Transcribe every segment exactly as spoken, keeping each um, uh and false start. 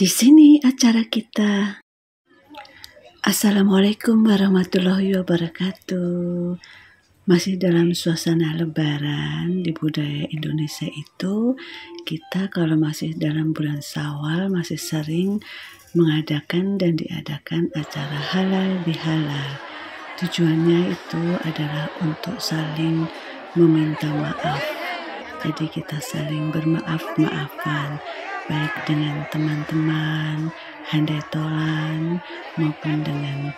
Di sini acara kita. Assalamualaikum warahmatullahi wabarakatuh. Masih dalam suasana lebaran di budaya Indonesia itu, kita kalau masih dalam bulan Syawal masih sering mengadakan dan diadakan acara halal bihalal. Tujuannya itu adalah untuk saling meminta maaf. Jadi kita saling bermaaf-maafan, baik dengan teman-teman, handai tolan, maupun dengan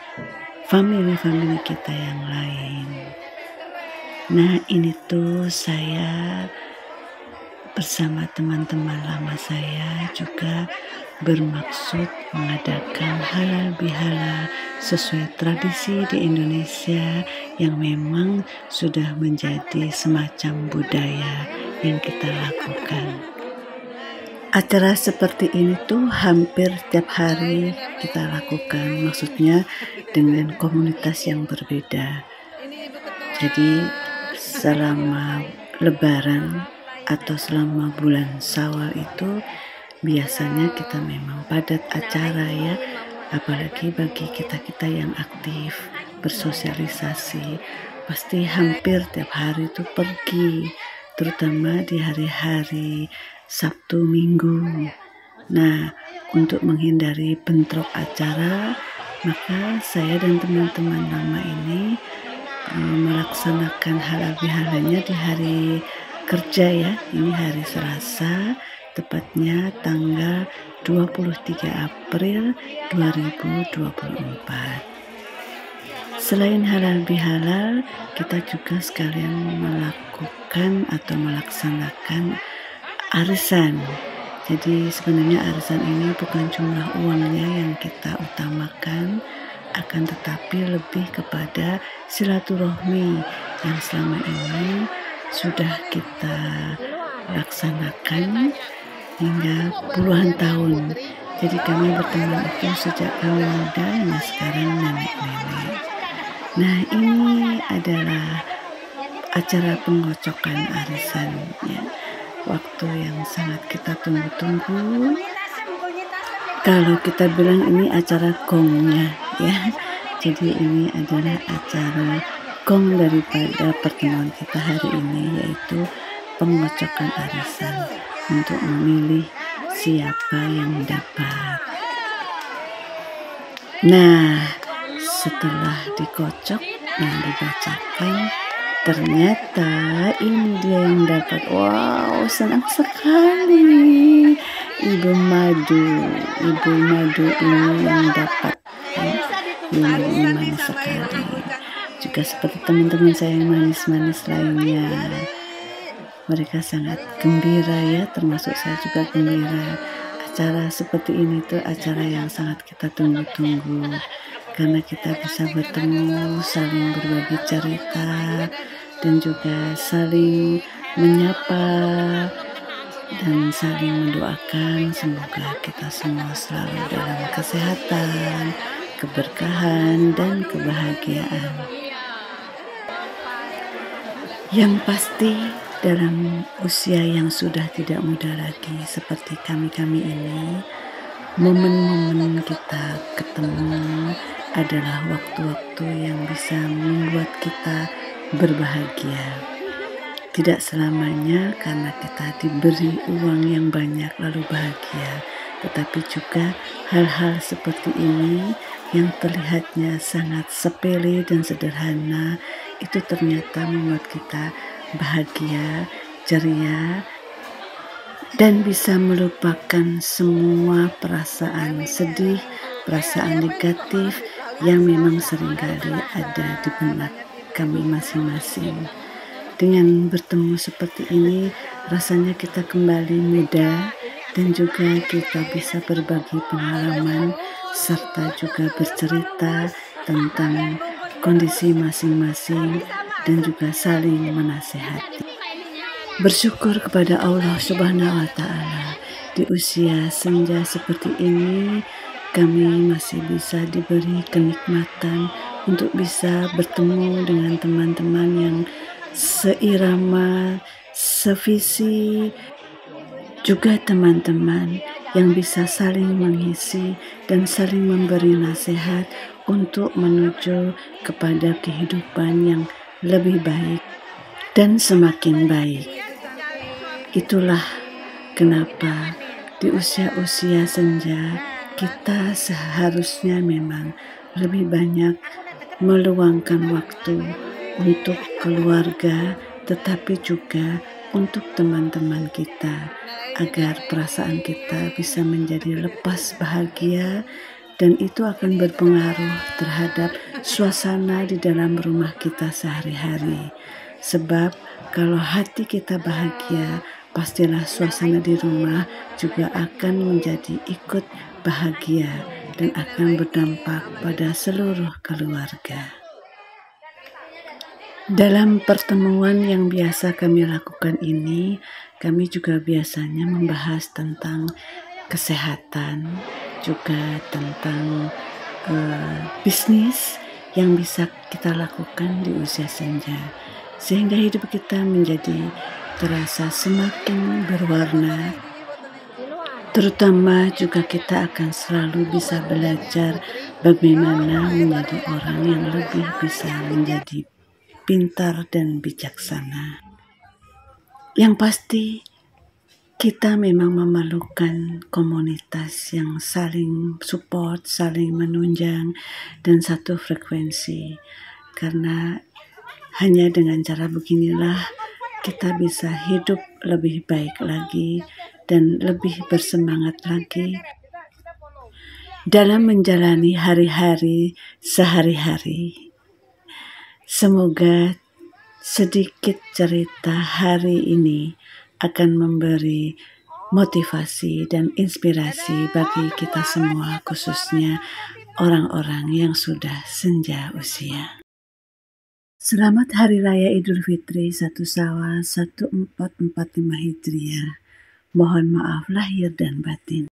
family-family kita yang lain. Nah, ini tuh saya bersama teman-teman lama saya juga bermaksud mengadakan halal bihalal sesuai tradisi di Indonesia yang memang sudah menjadi semacam budaya yang kita lakukan. Acara seperti ini tuh hampir tiap hari kita lakukan, maksudnya dengan komunitas yang berbeda. Jadi selama lebaran atau selama bulan Syawal itu biasanya kita memang padat acara ya, apalagi bagi kita-kita yang aktif bersosialisasi, pasti hampir tiap hari tuh pergi, terutama di hari-hari Sabtu Minggu. Nah, untuk menghindari bentrok acara, maka saya dan teman-teman lama ini um, melaksanakan halal bihalalnya di hari kerja ya. Ini hari Selasa, tepatnya tanggal dua puluh tiga April dua ribu dua puluh empat. Selain halal bihalal, kita juga sekalian melakukan atau melaksanakan arisan. Jadi sebenarnya arisan ini bukan jumlah uangnya yang kita utamakan, akan tetapi lebih kepada silaturahmi yang selama ini sudah kita laksanakan hingga puluhan tahun. Jadi kami berteman itu sejak kami muda hingga sekarang nenek-nenek. Nah, ini adalah acara pengocokan arisan ya. Waktu yang sangat kita tunggu-tunggu. Kalau kita bilang ini acara gongnya ya, jadi ini adalah acara gong daripada pertemuan kita hari ini, yaitu pengocokan arisan untuk memilih siapa yang dapat. Nah, setelah dikocok dan dibacakan, ternyata ini dia yang dapat. Wow, senang sekali Ibu Madu. Ibu Madu ini yang dapat ya. Ini manis sekali. Juga seperti teman-teman saya yang manis-manis lainnya, mereka sangat gembira ya, termasuk saya juga gembira. Acara seperti ini tuh acara yang sangat kita tunggu-tunggu, karena kita bisa bertemu, saling berbagi cerita, dan juga saling menyapa dan saling mendoakan semoga kita semua selalu dalam kesehatan, keberkahan, dan kebahagiaan. Yang pasti dalam usia yang sudah tidak muda lagi seperti kami-kami ini, momen-momen kita ketemu adalah waktu-waktu yang bisa membuat kita berbahagia. Tidak selamanya karena kita diberi uang yang banyak lalu bahagia, tetapi juga hal-hal seperti ini yang terlihatnya sangat sepele dan sederhana itu ternyata membuat kita bahagia, ceria, dan bisa melupakan semua perasaan sedih, perasaan negatif yang memang seringkali ada di benak kami masing-masing. Dengan bertemu seperti ini, rasanya kita kembali muda dan juga kita bisa berbagi pengalaman serta juga bercerita tentang kondisi masing-masing dan juga saling menasehati. Bersyukur kepada Allah Subhanahu wa Ta'ala, di usia senja seperti ini kami masih bisa diberi kenikmatan untuk bisa bertemu dengan teman-teman yang seirama, sevisi, juga teman-teman yang bisa saling mengisi dan saling memberi nasihat untuk menuju kepada kehidupan yang lebih baik dan semakin baik. Itulah kenapa di usia-usia senja kita seharusnya memang lebih banyak meluangkan waktu untuk keluarga, tetapi juga untuk teman-teman kita, agar perasaan kita bisa menjadi lepas bahagia, dan itu akan berpengaruh terhadap suasana di dalam rumah kita sehari-hari. Sebab kalau hati kita bahagia, pastilah suasana di rumah juga akan menjadi ikut bahagia dan akan berdampak pada seluruh keluarga. Dalam pertemuan yang biasa kami lakukan ini, kami juga biasanya membahas tentang kesehatan, juga tentang uh, bisnis yang bisa kita lakukan di usia senja, sehingga hidup kita menjadi terasa semakin berwarna. Terutama juga kita akan selalu bisa belajar bagaimana menjadi orang yang lebih bisa menjadi pintar dan bijaksana. Yang pasti kita memang memerlukan komunitas yang saling support, saling menunjang dan satu frekuensi, karena hanya dengan cara beginilah kita bisa hidup lebih baik lagi dan lebih bersemangat lagi dalam menjalani hari-hari sehari-hari. Semoga sedikit cerita hari ini akan memberi motivasi dan inspirasi bagi kita semua, khususnya orang-orang yang sudah senja usia. Selamat Hari Raya Idul Fitri satu Syawal seribu empat ratus empat puluh lima Hijriah. Mohon maaf lahir dan batin.